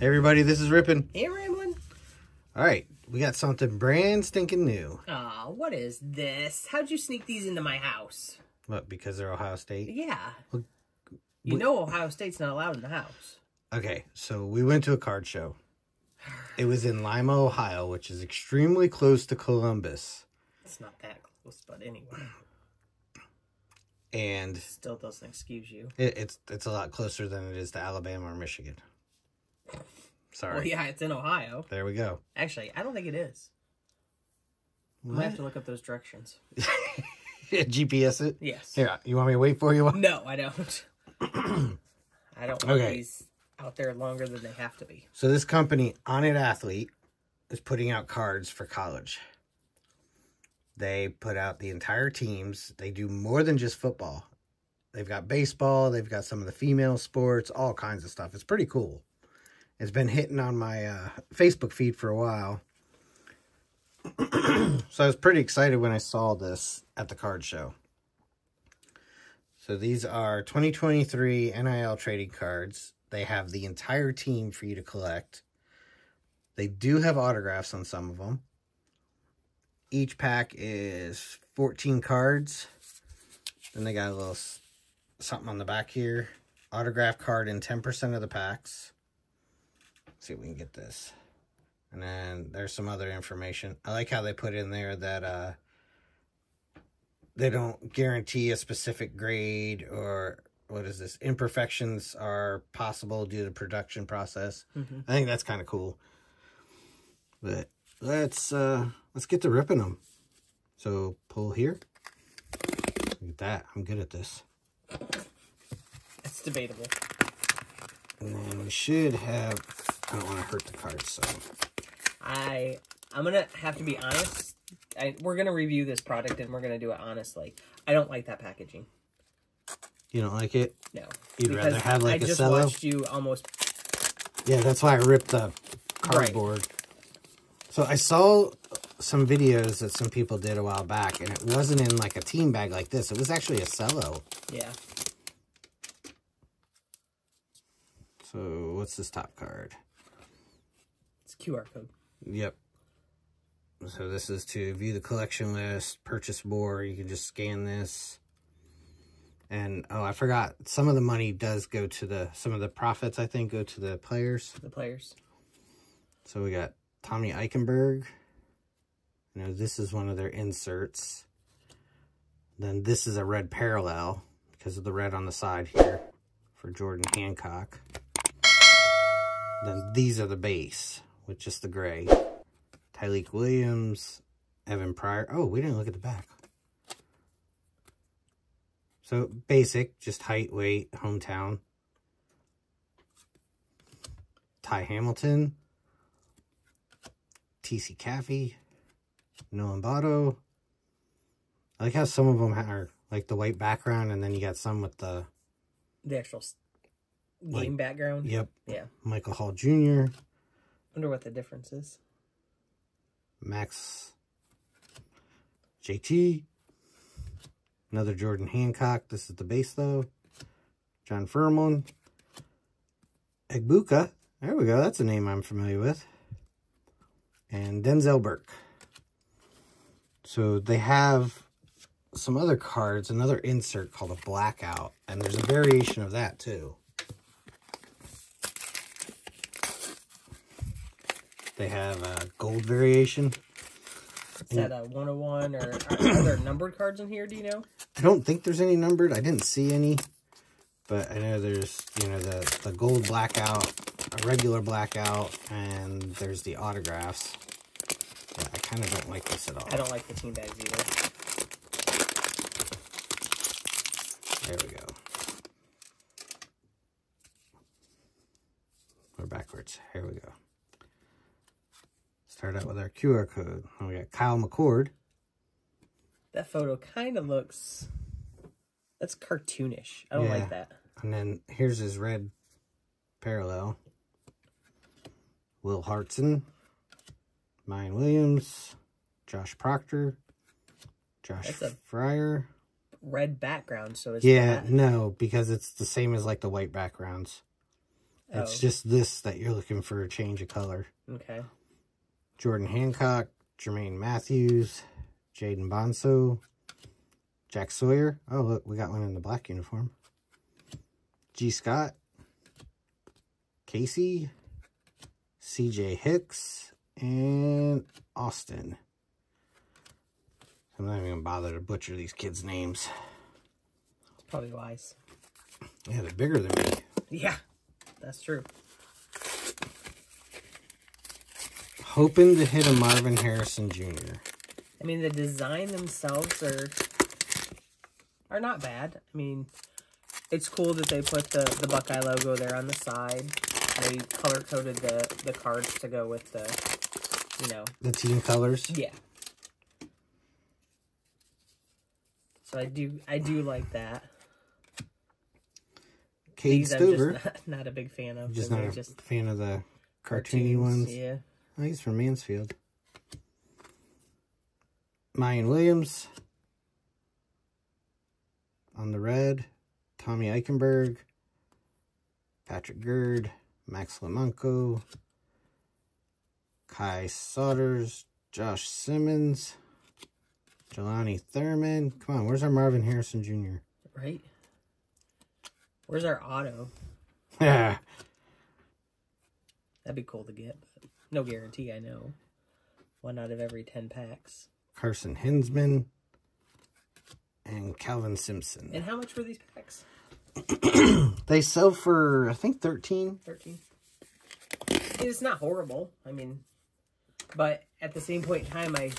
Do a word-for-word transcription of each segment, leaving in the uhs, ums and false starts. Hey everybody, this is Rippin. Hey Ramblin. Alright, we got something brand stinking new. Aw, oh, what is this? How'd you sneak these into my house? What, because they're Ohio State? Yeah. Well, you we... know Ohio State's not allowed in the house. Okay, so we went to a card show. It was in Lima, Ohio, which is extremely close to Columbus. It's not that close, but anyway. And still doesn't excuse you. It, it's it's a lot closer than it is to Alabama or Michigan. Sorry. Well, yeah, it's in Ohio. There we go. Actually, I don't think it is. What? I might have to look up those directions. G P S it? Yes. Here, you want me to wait for you? No, I don't. I don't want okay. these out there longer than they have to be. So this company, On It Athlete, is putting out cards for college. They put out the entire teams. They do more than just football. They've got baseball. They've got some of the female sports, all kinds of stuff. It's pretty cool. It's been hitting on my uh, Facebook feed for a while. So I was pretty excited when I saw this at the card show. So these are twenty twenty-three N I L trading cards. They have the entire team for you to collect. They do have autographs on some of them. Each pack is fourteen cards. Then they got a little something on the back here. Autograph card in ten percent of the packs. Let's see if we can get this. And then there's some other information. I like how they put in there that uh, they don't guarantee a specific grade or... What is this? Imperfections are possible due to production process. Mm-hmm. I think that's kind of cool. But let's uh, let's get to ripping them. So pull here. Look at that. I'm good at this. That's debatable. And then we should have. I don't want to hurt the cards, so I I'm gonna have to be honest. I, we're gonna review this product and we're gonna do it honestly. I don't like that packaging. You don't like it? No. You'd rather have like I a cello? I just watched you almost... Yeah, that's why I ripped the cardboard. Right. So I saw some videos that some people did a while back, and it wasn't in like a team bag like this. It was actually a cello. Yeah. So what's this top card? It's a Q R code. Yep. So this is to view the collection list, purchase more. You can just scan this. And, oh, I forgot, some of the money does go to the, some of the profits, I think, go to the players. The players. So we got Tommy Eichenberg. You know, this is one of their inserts. Then this is a red parallel because of the red on the side here for Jordan Hancock. Then these are the base, which is the gray. Tyreek Williams, Evan Pryor. Oh, we didn't look at the back. So, basic, just height, weight, hometown. Ty Hamilton. T C Caffey. Noah Botto. I like how some of them are, like, the white background, and then you got some with the... The actual game like, background? Yep. Yeah. Michael Hall Junior Wonder what the difference is. Max J T. Another Jordan Hancock. This is the base, though. John Furman. Egbuka. There we go. That's a name I'm familiar with. And Denzel Burke. So they have some other cards, another insert called a blackout. And there's a variation of that, too. They have a gold variation. Is that a one oh one or are, are there numbered cards in here? Do you know? I don't think there's any numbered. I didn't see any, but I know there's, you know, the, the gold blackout, a regular blackout, and there's the autographs. Yeah, I kind of don't like this at all. I don't like the team bags either. There we go. We're backwards. Here we go. Start out with our Q R code. And we got Kyle McCord. That photo kind of looks... That's cartoonish. I don't yeah. like that. And then here's his red parallel. Will Hartson. Myan Williams. Josh Proctor. Josh Fryer. Red background, so it's Yeah, that. no, because it's the same as like the white backgrounds. It's oh. just this that you're looking for a change of color. Okay. Jordan Hancock, Jermaine Matthews, Jaden Bonso, Jack Sawyer. Oh, look, we got one in the black uniform. G Scott, Casey, C J Hicks, and Austin. I'm not even going to bother to butcher these kids' names. Probably lies. Yeah, they're bigger than me. Yeah, that's true. Hoping to hit a Marvin Harrison Junior I mean, the design themselves are are not bad. I mean, it's cool that they put the, the Buckeye logo there on the side. They color-coded the, the cards to go with the, you know... the team colors? Yeah. So I do I do like that. Cade These Stuber. I'm just not, not a big fan of. Just not a just fan of the cartoony cartoons, ones. Yeah. Oh, he's from Mansfield. Myan Williams. On the red. Tommy Eichenberg. Patrick Gerd. Max Lemonco. Kai Sodders. Josh Simmons. Jelani Thurman. Come on, where's our Marvin Harrison Junior? Right? Where's our auto? Yeah. That'd be cool to get. But no guarantee, I know. One out of every ten packs. Carson Hinsman. And Calvin Simpson. And how much were these packs? They sell for, I think, thirteen. thirteen. It's not horrible. I mean, but at the same point in time, I...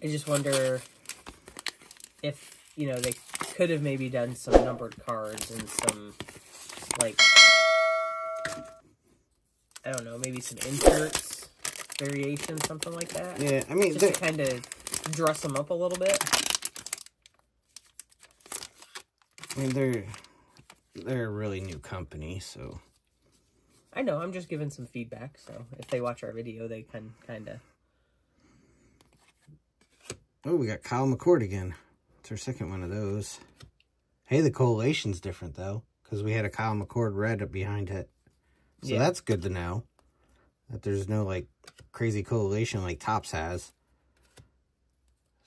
I just wonder if, you know, they could have maybe done some numbered cards and some, like, I don't know, maybe some inserts, variations, something like that. Yeah, I mean... just to kind of dress them up a little bit. I mean, they're, they're a really new company, so... I know, I'm just giving some feedback, so if they watch our video, they can kind of... Oh, we got Kyle McCord again. It's our second one of those. Hey, the collation's different, though, because we had a Kyle McCord red up behind it. So yeah. That's good to know, that there's no, like, crazy collation like Topps has.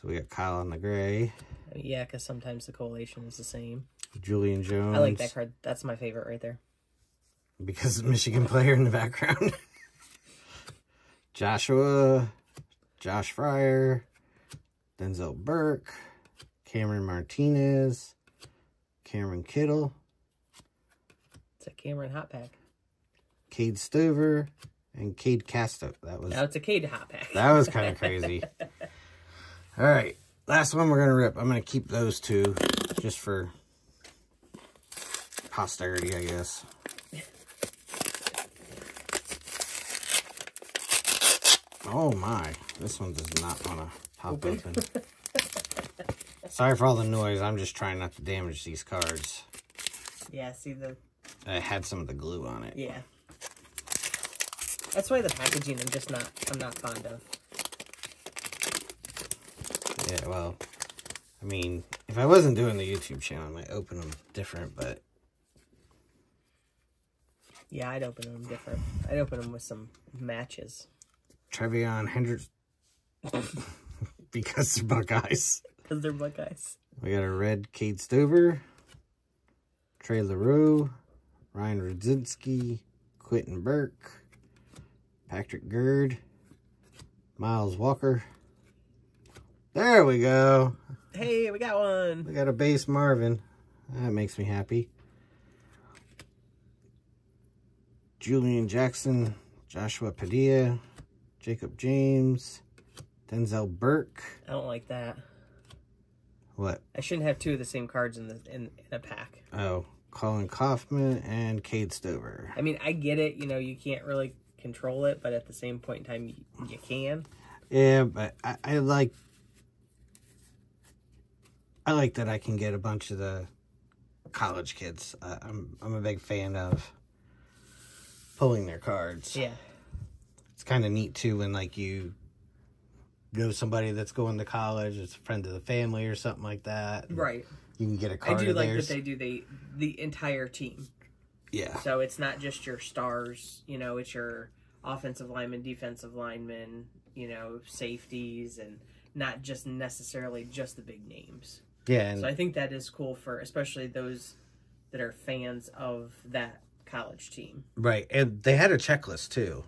So we got Kyle on the gray. Yeah, because sometimes the collation is the same. Julian Jones. I like that card. That's my favorite right there. Because of the Michigan player in the background. Joshua. Josh Fryer. Denzel Burke, Cameron Martinez, Cameron Kittle. It's a Cameron Hot Pack. Cade Stover and Cade Casto. That was. Now it's a Cade Hot Pack. That was kind of crazy. All right, last one we're gonna rip. I'm gonna keep those two just for posterity, I guess. Oh my! This one does not wanna. Pop open. open. Sorry for all the noise. I'm just trying not to damage these cards. Yeah, see the... I had some of the glue on it. Yeah. That's why the packaging I'm just not... I'm not fond of. Yeah, well... I mean, if I wasn't doing the YouTube channel, I might open them different, but... Yeah, I'd open them different. I'd open them with some matches. Trevion Hendricks... Because they're Buckeyes. Because they're Buckeyes. We got a red Cade Stover, Trey LaRue, Ryan Rudzinski, Quentin Burke, Patrick Gerd, Miles Walker. There we go. Hey, we got one. We got a base Marvin. That makes me happy. Julian Jackson, Joshua Padilla, Jacob James. Denzel Burke. I don't like that. What? I shouldn't have two of the same cards in the in, in a pack. Oh, Colin Kaufman and Cade Stover. I mean, I get it. You know, you can't really control it, but at the same point in time, you, you can. Yeah, but I, I like. I like that I can get a bunch of the college kids. Uh, I'm I'm a big fan of pulling their cards. Yeah. It's kind of neat too when like you. Know somebody that's going to college, it's a friend of the family or something like that. Right. You can get a card. I do like theirs. That they do the the entire team. Yeah. So it's not just your stars, you know, it's your offensive linemen, defensive linemen, you know, safeties, and not just necessarily just the big names. Yeah. And so I think that is cool for especially those that are fans of that college team. Right. And they had a checklist too.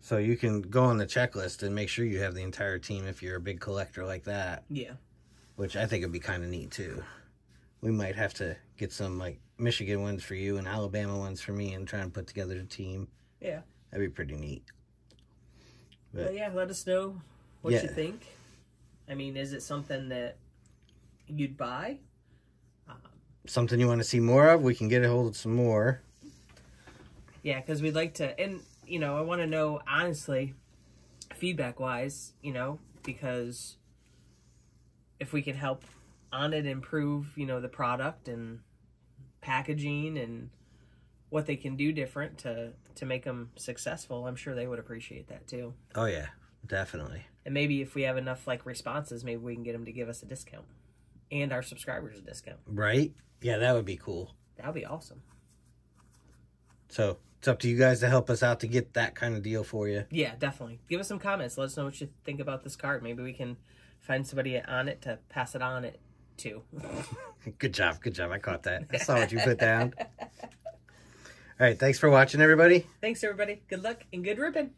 So you can go on the checklist and make sure you have the entire team if you're a big collector like that. Yeah. Which I think would be kind of neat too. We might have to get some like Michigan ones for you and Alabama ones for me and try and put together a team. Yeah. That'd be pretty neat. But, well, yeah, let us know what yeah. you think. I mean, is it something that you'd buy? Um, something you want to see more of? We can get a hold of some more. Yeah, because we'd like to... and. You know, I want to know, honestly, feedback-wise, you know, because if we can help On It improve, you know, the product and packaging and what they can do different to, to make them successful, I'm sure they would appreciate that, too. Oh, yeah, definitely. And maybe if we have enough, like, responses, maybe we can get them to give us a discount and our subscribers a discount. Right? Yeah, that would be cool. That would be awesome. So... it's up to you guys to help us out to get that kind of deal for you. Yeah, definitely. Give us some comments. Let us know what you think about this card. Maybe we can find somebody on it to pass it on it to. Good job. Good job. I caught that. I saw what you put down. All right. Thanks for watching, everybody. Thanks, everybody. Good luck and good ripping.